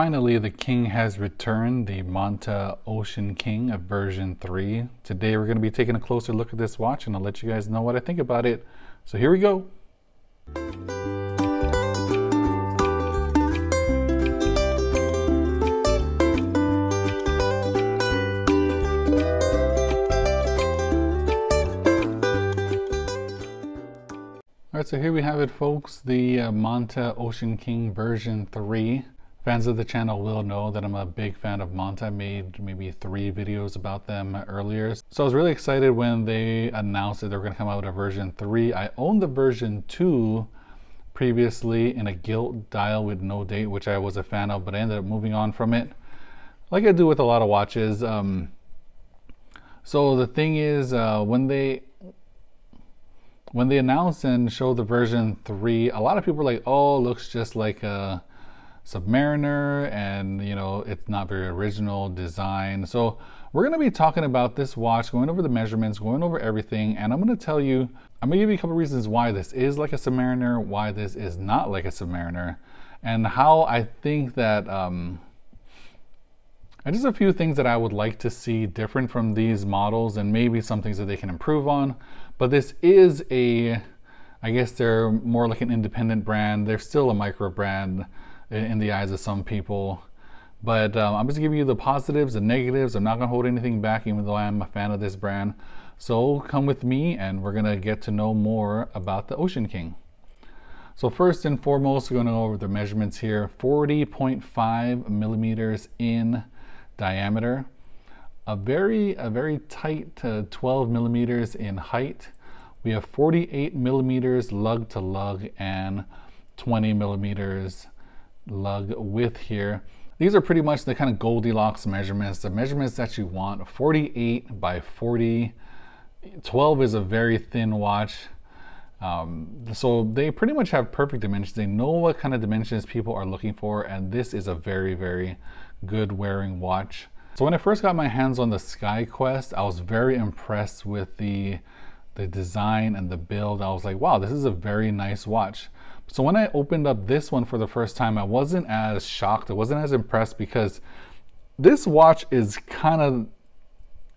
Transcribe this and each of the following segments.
Finally, the King has returned, the Monta Oceanking of version 3. Today we're going to be taking a closer look at this watch and I'll let you guys know what I think about it. So here we go. Alright, so here we have it, folks, the Monta Oceanking version 3. Fans of the channel will know that I'm a big fan of Monta. I made maybe 3 videos about them earlier. So I was really excited when they announced that they were going to come out with a version 3. I owned the version 2 previously in a gilt dial with no date, which I was a fan of, but I ended up moving on from it, like I do with a lot of watches. So the thing is, when they announced and showed the version 3, a lot of people were like, oh, looks just like a Submariner, and you know, it's not very original design. So we're going to be talking about this watch, going over the measurements, going over everything, and I'm going to tell you, I'm going to give you a couple reasons why this is like a Submariner, why this is not like a Submariner, and how I think that and just a few things that I would like to see different from these models, and maybe some things that they can improve on. But this is a, I guess they're more like an independent brand. They're still a micro brand in the eyes of some people. But I'm just giving you the positives and negatives. I'm not going to hold anything back, even though I am a fan of this brand. So come with me and we're going to get to know more about the Oceanking. So first and foremost, we're going to go over the measurements here. 40.5 millimeters in diameter, a very tight 12 millimeters in height. We have 48 millimeters lug to lug and 20 millimeters lug width here. These are pretty much the kind of Goldilocks measurements, the measurements that you want. 48 by 40, 12 is a very thin watch. So they pretty much have perfect dimensions. They know what kind of dimensions people are looking for, and this is a very good wearing watch. So when I first got my hands on the SkyQuest, I was very impressed with the design and the build. I was like, wow, this is a very nice watch. So when I opened up this one for the first time, I wasn't as shocked, I wasn't as impressed, because this watch is kind of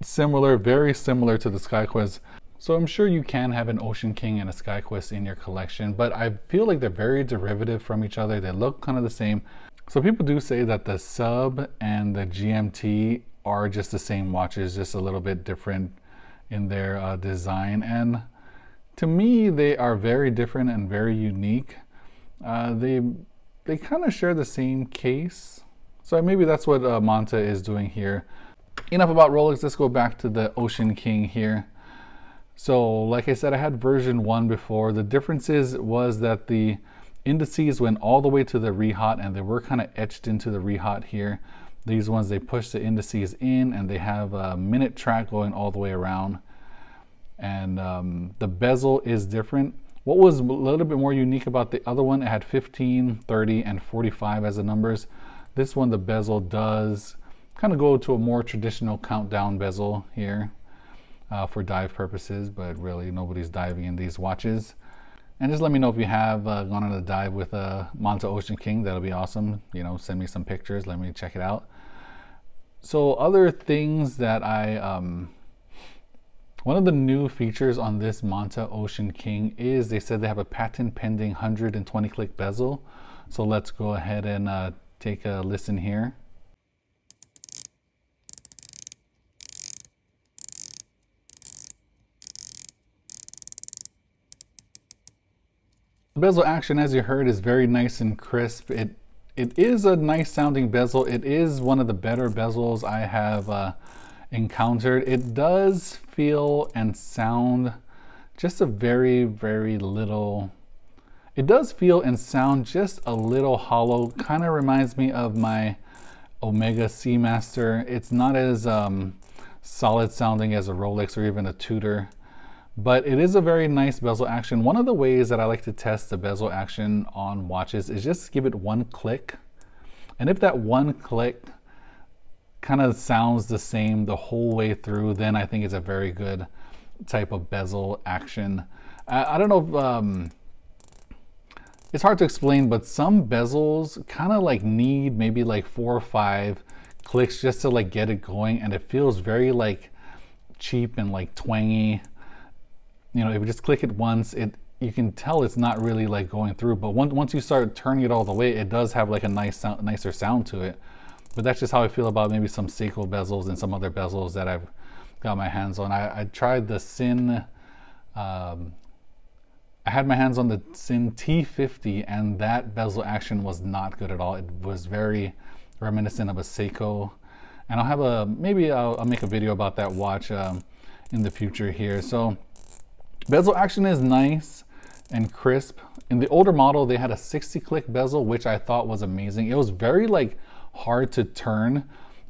similar, very similar to the SkyQuest. So I'm sure you can have an Oceanking and a SkyQuest in your collection, but I feel like they're very derivative from each other. They look kind of the same. So people do say that the Sub and the GMT are just the same watches, just a little bit different in their design. And to me, they are very different and very unique. They kind of share the same case. So maybe that's what Monta is doing here. Enough about Rolex, let's go back to the Oceanking here. So like I said, I had version 1 before. The differences was that the indices went all the way to the rehat, and they were kind of etched into the rehat here. These ones, they push the indices in, and they have a minute track going all the way around. And the bezel is different. What was a little bit more unique about the other one, it had 15, 30, and 45 as the numbers. This one, the bezel does kind of go to a more traditional countdown bezel here. For dive purposes, but really nobody's diving in these watches. And just let me know if you have gone on a dive with a Monta Oceanking. That'll be awesome. You know, send me some pictures, let me check it out. So other things that I one of the new features on this Monta Oceanking is they said they have a patent pending 120 click bezel. So let's go ahead and take a listen here. The bezel action, as you heard, is very nice and crisp. It is a nice sounding bezel. It is one of the better bezels I have encountered. It does feel and sound just a very little. It does feel and sound just a little hollow. Kind of reminds me of my Omega Seamaster. It's not as solid sounding as a Rolex or even a Tudor. But it is a very nice bezel action. One of the ways that I like to test the bezel action on watches is just give it one click. And if that one click kind of sounds the same the whole way through, then I think it's a very good type of bezel action. I don't know if It's hard to explain, but some bezels kind of like need maybe like 4 or 5 clicks just to like get it going, and it feels very like cheap and like twangy. You know, if you just click it once, you can tell it's not really like going through, but once you start turning it all the way, it does have like a nice sound, nicer sound to it. But that's just how I feel about maybe some Seiko bezels and some other bezels that I've got my hands on. I tried the Sinn, I had my hands on the Sinn T50, and that bezel action was not good at all. It was very reminiscent of a Seiko, and I'll have a, maybe I'll make a video about that watch in the future here. So bezel action is nice and crisp. In the older model, they had a 60 click bezel, which I thought was amazing. It was very like hard to turn,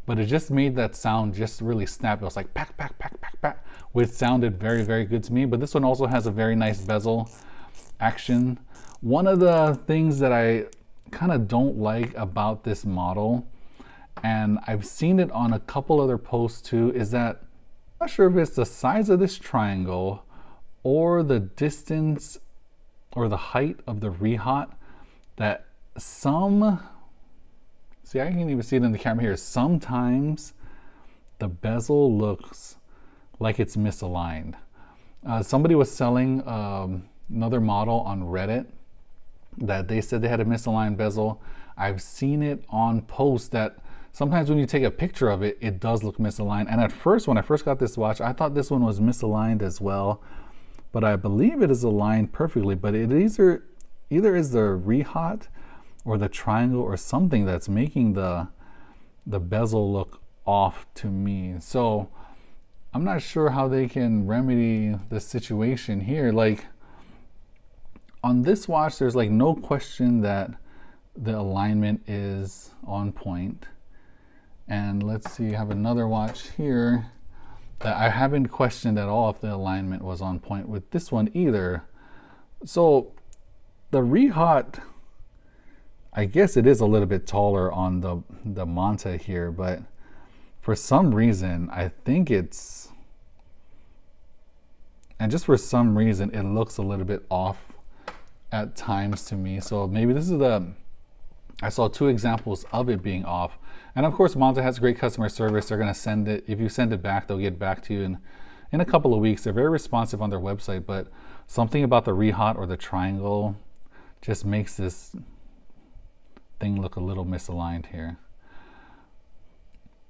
but it just made that sound just really snap. It was like pack, pack, pack, pack, pack, which sounded very, very good to me. But this one also has a very nice bezel action. One of the things that I kind of don't like about this model, and I've seen it on a couple other posts too, is that I'm not sure if it's the size of this triangle or the distance or the height of the rehot that some, see, I can't even see it in the camera here. Sometimes the bezel looks like it's misaligned. Somebody was selling another model on Reddit that they said they had a misaligned bezel. I've seen it on posts that sometimes when you take a picture of it, it does look misaligned. And at first, when I first got this watch, I thought this one was misaligned as well, but I believe it is aligned perfectly, but it either is the rehot or the triangle or something that's making the bezel look off to me. So I'm not sure how they can remedy the situation here. Like on this watch, there's like no question that the alignment is on point. And let's see, I have another watch here that I haven't questioned at all if the alignment was on point with this one either. So the rehot, I guess it is a little bit taller on the Monta here, but for some reason, I think it's, and just for some reason, it looks a little bit off at times to me. So maybe this is I saw 2 examples of it being off. And of course, Monta has great customer service. They're gonna send it, if you send it back, they'll get back to you in a couple of weeks. They're very responsive on their website, but something about the rehot or the triangle just makes this thing look a little misaligned here.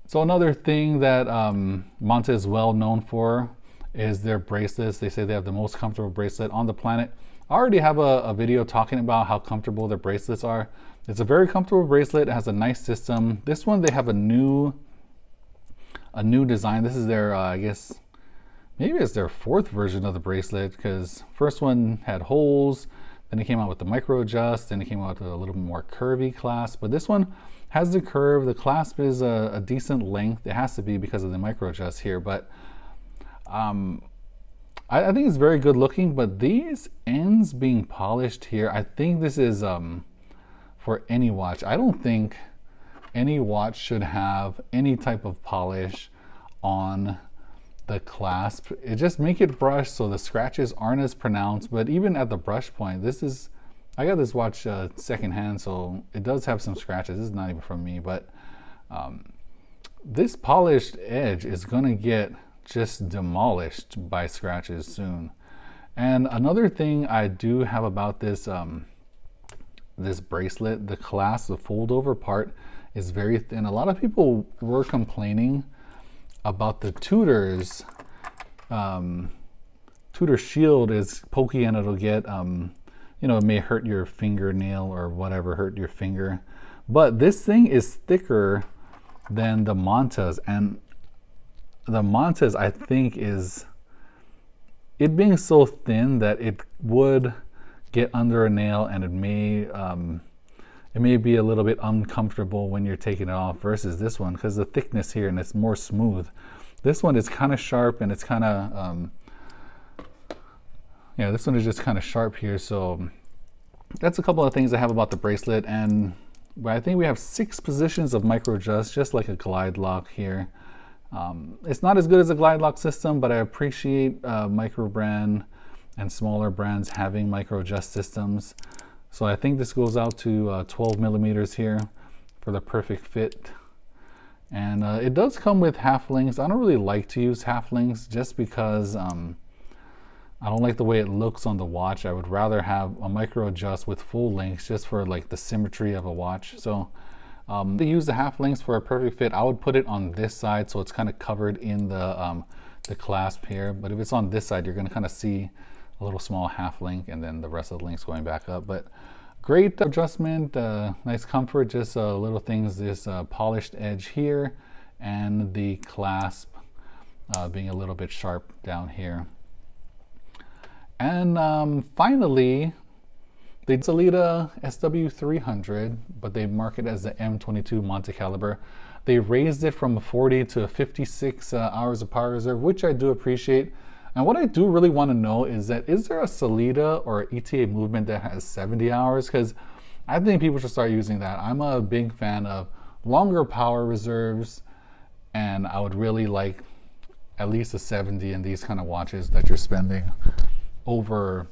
So another thing that Monta is well known for is their bracelets. They say they have the most comfortable bracelet on the planet. I already have a video talking about how comfortable their bracelets are. It's a very comfortable bracelet. It has a nice system. This one, they have a new design. This is their, I guess, maybe it's their 4th version of the bracelet, because first one had holes, then it came out with the micro adjust, then it came out with a little more curvy clasp. But this one has the curve. The clasp is a decent length. It has to be because of the micro adjust here, but I think it's very good looking. But these ends being polished here, I think this is for any watch. I don't think any watch should have any type of polish on the clasp. It just make it brushed so the scratches aren't as pronounced. But even at the brush point, this is, I got this watch secondhand, so it does have some scratches. This is not even from me, but this polished edge is gonna get just demolished by scratches soon. And another thing I do have about this this bracelet, the clasp, the fold over part is very thin. A lot of people were complaining about the Tudor's Tudor shield is pokey, and it'll get you know, it may hurt your fingernail or whatever, hurt your finger. But this thing is thicker than the Monta's, and the Monta's, I think, is it being so thin that it would get under a nail, and it may be a little bit uncomfortable when you're taking it off versus this one, because the thickness here, and it's more smooth. This one is kind of sharp, and it's kind of yeah, this one is just kind of sharp here. So that's a couple of things I have about the bracelet. And I think we have 6 positions of micro adjust, just like a glide lock here. It's not as good as a glide lock system, but I appreciate micro brand and smaller brands having micro adjust systems. So I think this goes out to 12 millimeters here for the perfect fit. And it does come with half links. I don't really like to use half links just because I don't like the way it looks on the watch. I would rather have a micro adjust with full links just for like the symmetry of a watch. So to use the half links for a perfect fit, I would put it on this side so it's kind of covered in the clasp here. But if it's on this side, you're going to kind of see a little small half link and then the rest of the links going back up. But great adjustment, nice comfort, just little things, this polished edge here and the clasp being a little bit sharp down here. And finally, the Sellita SW 300, but they mark it as the M22 Monte Caliber. They raised it from 40 to 56 hours of power reserve, which I do appreciate. And what I do really want to know is that, is there a Sellita or ETA movement that has 70 hours? Because I think people should start using that. I'm a big fan of longer power reserves, and I would really like at least a 70 in these kind of watches that you're spending over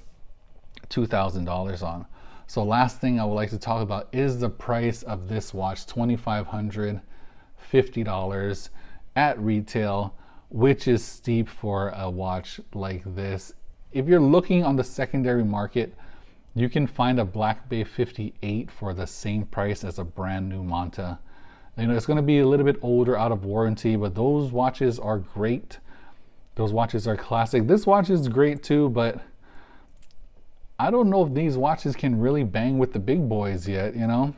$2,000 on. So last thing I would like to talk about is the price of this watch, $2,550 at retail, which is steep for a watch like this. If you're looking on the secondary market, you can find a Black Bay 58 for the same price as a brand new Monta. You know, it's going to be a little bit older, out of warranty, but those watches are great. Those watches are classic. This watch is great too, but I don't know if these watches can really bang with the big boys yet, you know?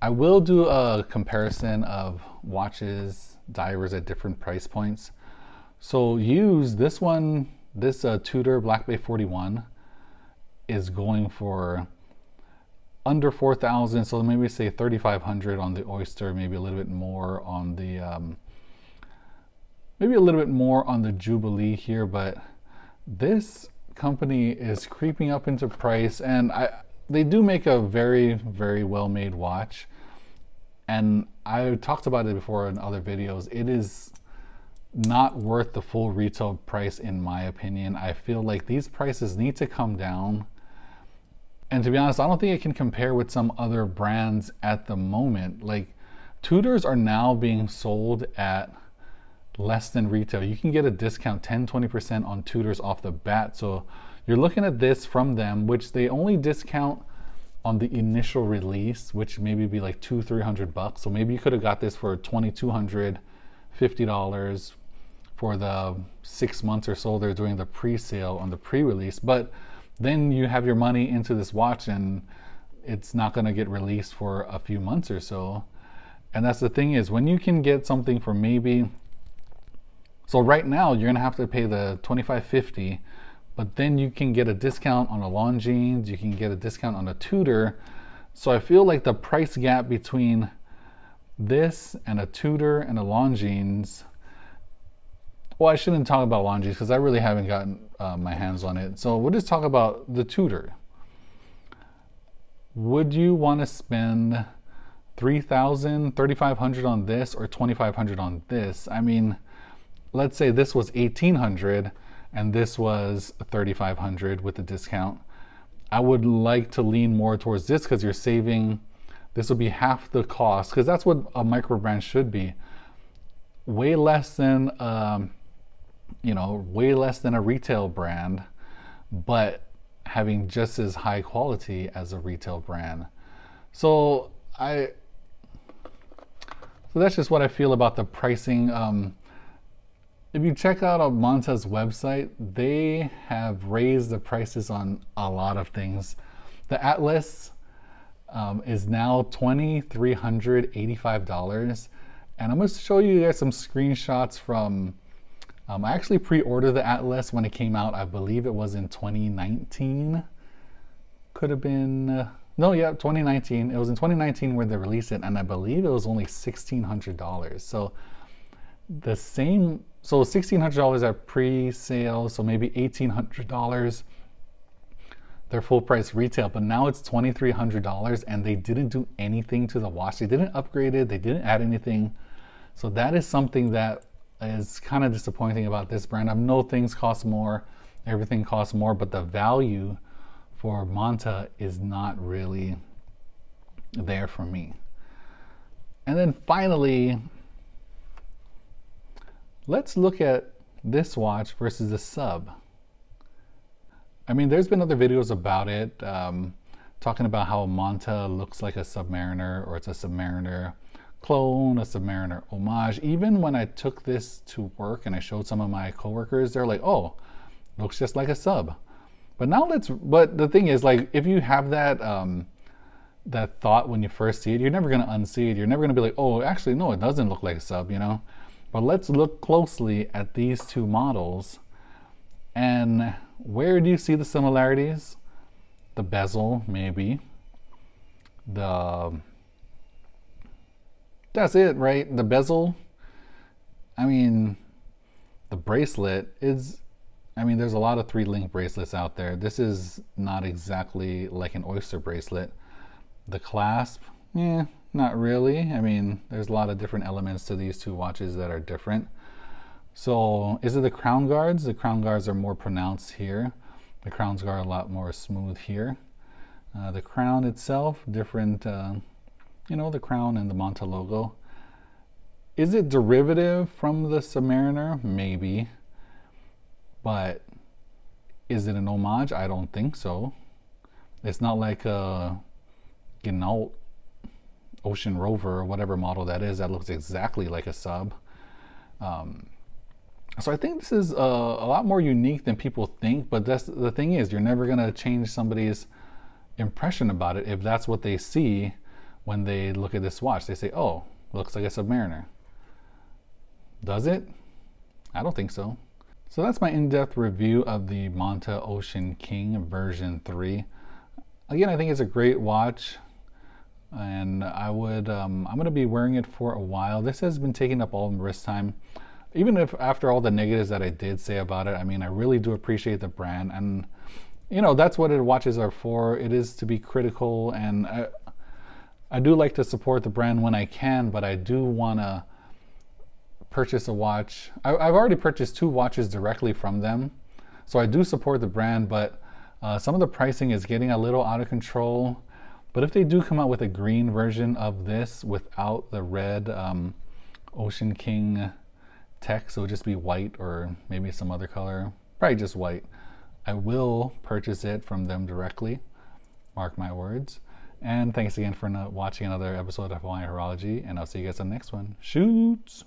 I will do a comparison of watches, divers at different price points. So use this one, this Tudor Black Bay 41 is going for under 4,000. So maybe say 3,500 on the Oyster, maybe a little bit more on the, maybe a little bit more on the Jubilee here, but this company is creeping up into price, and they do make a very, very well-made watch. And I talked about it before in other videos. It is not worth the full retail price, in my opinion. I feel like these prices need to come down. And to be honest, I don't think it can compare with some other brands at the moment. Like, Tudors are now being sold at less than retail. You can get a discount, 10-20% on Tudors off the bat. So you're looking at this from them, which they only discount on the initial release, which maybe be like $200-300 bucks. So maybe you could have got this for $2,250 for the 6 months or so they're doing the pre-sale on the pre-release. But then you have your money into this watch and it's not going to get released for a few months or so. And that's the thing, is when you can get something for maybe, so right now you're going to have to pay the $2,550, but then you can get a discount on a Longines, you can get a discount on a Tudor. So I feel like the price gap between this and a Tudor and a Longines, well, I shouldn't talk about Longines because I really haven't gotten my hands on it. So we'll just talk about the Tudor. Would you want to spend $3,000, $3,500 on this or $2,500 on this? I mean, let's say this was $1,800 and this was $3,500 with the discount. I would like to lean more towards this because you're saving, this would be half the cost, because that's what a micro brand should be. Way less than, you know, way less than a retail brand, but having just as high quality as a retail brand. So that's just what I feel about the pricing. If you check out Monta's website, they have raised the prices on a lot of things. The Atlas is now $2,385. And I'm gonna show you guys some screenshots from, I actually pre-ordered the Atlas when it came out. I believe it was in 2019. Could have been, no, yeah, 2019. It was in 2019 when they released it, and I believe it was only $1,600. So the same, so $1,600 at pre-sale, so maybe $1,800 their full price retail, but now it's $2,300 and they didn't do anything to the watch. They didn't upgrade it, they didn't add anything. So that is something that is kind of disappointing about this brand. I know things cost more, everything costs more, but the value for Monta is not really there for me. And then finally, let's look at this watch versus the Sub. I mean, there's been other videos about it, talking about how a Monta looks like a Submariner, or it's a Submariner clone, a Submariner homage. Even when I took this to work and I showed some of my coworkers, they're like, "Oh, looks just like a Sub." But now let's. But the thing is, like, if you have that that thought when you first see it, you're never gonna unsee it. You're never gonna be like, "Oh, actually, no, it doesn't look like a Sub," you know. But let's look closely at these two models. And where do you see the similarities? The bezel, maybe. That's it, right? The bezel. I mean, the bracelet is, I mean, there's a lot of three-link bracelets out there. This is not exactly like an oyster bracelet. The clasp, yeah. Not really. I mean, there's a lot of different elements to these two watches that are different. So is it the crown guards? The crown guards are more pronounced here. The crowns are a lot more smooth here. The crown itself, different, you know, the crown and the Monta logo. Is it derivative from the Submariner? Maybe. But is it an homage? I don't think so. It's not like a Gnault Ocean Rover or whatever model that is that looks exactly like a Sub. So I think this is a lot more unique than people think, but that's the thing is, you're never going to change somebody's impression about it if that's what they see when they look at this watch. They say, "Oh, looks like a Submariner." Does it? I don't think so. So that's my in-depth review of the Monta Oceanking version 3. Again, I think it's a great watch. And I would, I'm going to be wearing it for a while. This has been taking up all the wrist time. Even if after all the negatives that I did say about it, I mean, I really do appreciate the brand. And, you know, that's what watches are for. It is to be critical. And I do like to support the brand when I can, but I do want to purchase a watch. I've already purchased two watches directly from them. So I do support the brand, but some of the pricing is getting a little out of control. But if they do come out with a green version of this without the red Oceanking text, it would just be white or maybe some other color, probably just white, I will purchase it from them directly. Mark my words. And thanks again for watching another episode of Hawaiian Horology, and I'll see you guys on the next one. Shoots!